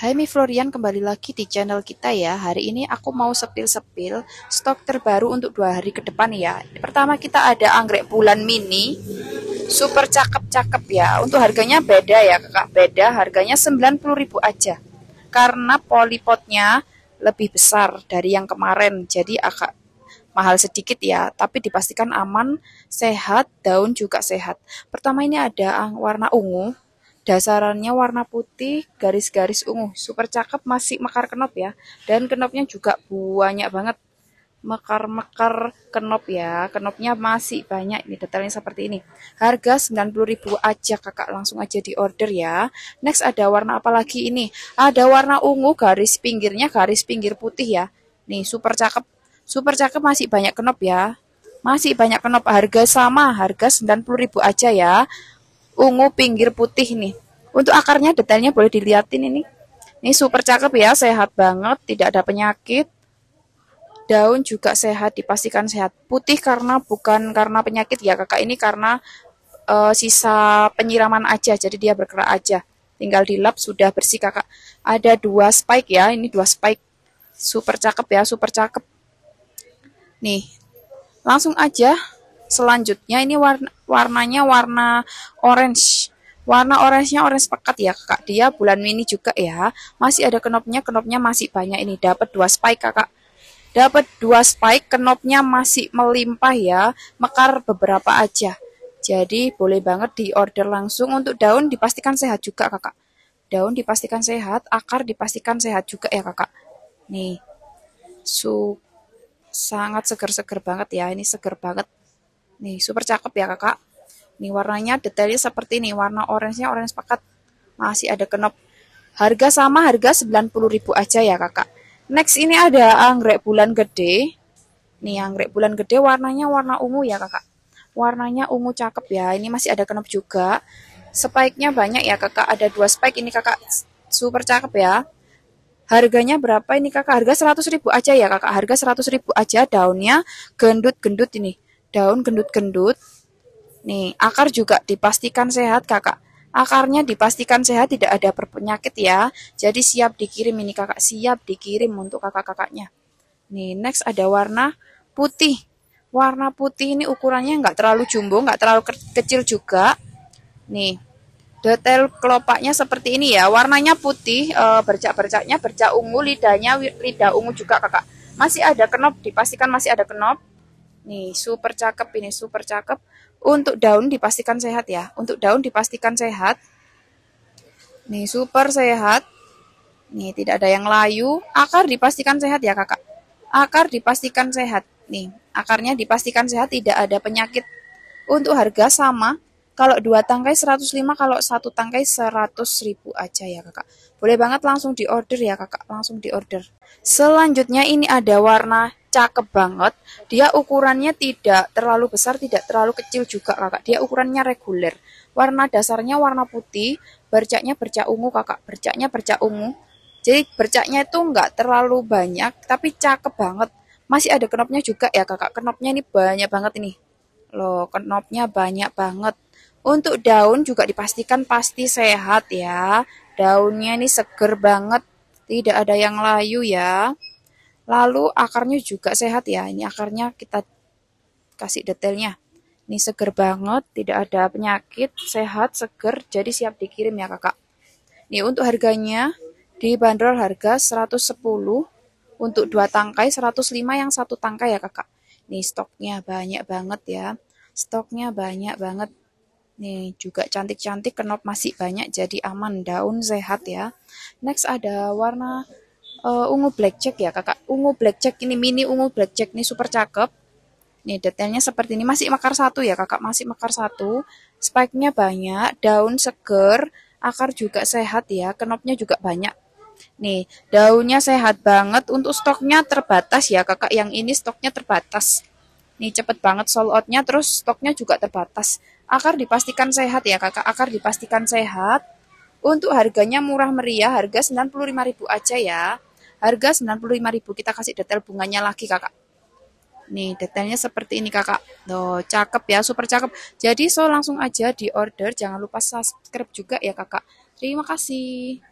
Hai Mi Florian, kembali lagi di channel kita ya. Hari ini aku mau sepil-sepil stok terbaru untuk 2 hari ke depan ya. Pertama kita ada anggrek bulan mini, super cakep-cakep ya. Untuk harganya beda ya kakak, beda harganya 90.000 aja. Karena polipotnya lebih besar dari yang kemarin, jadi agak mahal sedikit ya. Tapi dipastikan aman, sehat, daun juga sehat. Pertama ini ada warna ungu, dasarannya warna putih, garis-garis ungu, super cakep, masih mekar kenop ya. Dan kenopnya juga banyak banget, mekar-mekar kenop ya. Kenopnya masih banyak, ini detailnya seperti ini. Harga 90.000 aja kakak, langsung aja di order ya. Next ada warna apa lagi ini? Ada warna ungu, garis pinggirnya garis pinggir putih ya. Nih super cakep, super cakep, masih banyak kenop ya. Masih banyak kenop, harga sama, harga 90.000 aja ya. Ungu pinggir putih nih. Untuk akarnya detailnya boleh dilihatin ini. Ini super cakep ya, sehat banget, tidak ada penyakit. Daun juga sehat, dipastikan sehat. Putih karena bukan karena penyakit ya kakak, ini karena sisa penyiraman aja, jadi dia bergerak aja. Tinggal dilap sudah bersih kakak. Ada 2 spike ya, ini 2 spike. Super cakep ya, super cakep. Nih, langsung aja. Selanjutnya ini warnanya warna orange. Warna orangenya orange pekat ya kakak. Dia bulan mini juga ya. Masih ada kenopnya, kenopnya masih banyak ini. Dapat 2 spike kakak. Dapat 2 spike, kenopnya masih melimpah ya. Mekar beberapa aja. Jadi boleh banget di order langsung. Untuk daun dipastikan sehat juga kakak. Daun dipastikan sehat, akar dipastikan sehat juga ya kakak. Nih. Sangat seger-seger banget ya. Ini seger banget. Nih, super cakep ya kakak. Nih warnanya detailnya seperti ini. Warna orangenya orange pekat. Masih ada kenop. Harga sama, harga 90.000 aja ya kakak. Next ini ada anggrek bulan gede. Nih anggrek bulan gede warnanya warna ungu ya kakak. Warnanya ungu cakep ya. Ini masih ada kenop juga. Spike-nya banyak ya kakak. Ada 2 spike ini kakak. Super cakep ya. Harganya berapa ini kakak? Harga 100.000 aja ya kakak. Harga 100.000 aja. Daunnya gendut-gendut ini. Daun gendut-gendut. Nih, akar juga dipastikan sehat, kakak. Akarnya dipastikan sehat, tidak ada berpenyakit ya. Jadi siap dikirim ini, kakak. Siap dikirim untuk kakak-kakaknya. Nih, next ada warna putih. Warna putih ini ukurannya nggak terlalu jumbo, nggak terlalu kecil juga. Nih, detail kelopaknya seperti ini ya. Warnanya putih, bercak-bercaknya bercak ungu, lidahnya lidah ungu juga, kakak. Masih ada kenop, dipastikan masih ada kenop. Nih, super cakep ini, super cakep. Untuk daun dipastikan sehat ya. Untuk daun dipastikan sehat. Nih, super sehat. Nih, tidak ada yang layu. Akar dipastikan sehat ya, kakak. Akar dipastikan sehat. Nih, akarnya dipastikan sehat, tidak ada penyakit. Untuk harga sama. Kalau 2 tangkai 105, kalau 1 tangkai 100.000 aja ya kakak. Boleh banget langsung di order ya kakak, langsung di order. Selanjutnya ini ada warna cakep banget. Dia ukurannya tidak terlalu besar, tidak terlalu kecil juga kakak. Dia ukurannya reguler. Warna dasarnya warna putih, bercaknya bercak ungu kakak, bercaknya bercak ungu. Jadi bercaknya itu nggak terlalu banyak, tapi cakep banget. Masih ada kenopnya juga ya kakak. Kenopnya ini banyak banget ini. Loh, kenopnya banyak banget. Untuk daun juga dipastikan pasti sehat ya. Daunnya ini seger banget, tidak ada yang layu ya. Lalu akarnya juga sehat ya. Ini akarnya kita kasih detailnya. Ini seger banget, tidak ada penyakit, sehat, seger. Jadi siap dikirim ya kakak. Nih untuk harganya dibanderol harga 110. Untuk 2 tangkai 105, yang 1 tangkai ya kakak. Nih stoknya banyak banget ya. Stoknya banyak banget. Nih juga cantik-cantik, kenop masih banyak, jadi aman, daun sehat ya. Next ada warna ungu blackjack ya kakak. Ungu blackjack ini, mini ungu blackjack ini super cakep. Nih detailnya seperti ini, masih mekar 1 ya kakak, masih mekar 1. Spike-nya banyak, daun seger, akar juga sehat ya, kenopnya juga banyak. Nih daunnya sehat banget, untuk stoknya terbatas ya kakak, yang ini stoknya terbatas. Nih cepet banget sold outnya, terus stoknya juga terbatas. Akar dipastikan sehat ya kakak, akar dipastikan sehat. Untuk harganya murah meriah, harga 95.000 aja ya. Harga 95.000, kita kasih detail bunganya lagi kakak. Nih detailnya seperti ini kakak. Loh cakep ya, super cakep. Jadi so langsung aja di order, jangan lupa subscribe juga ya kakak. Terima kasih.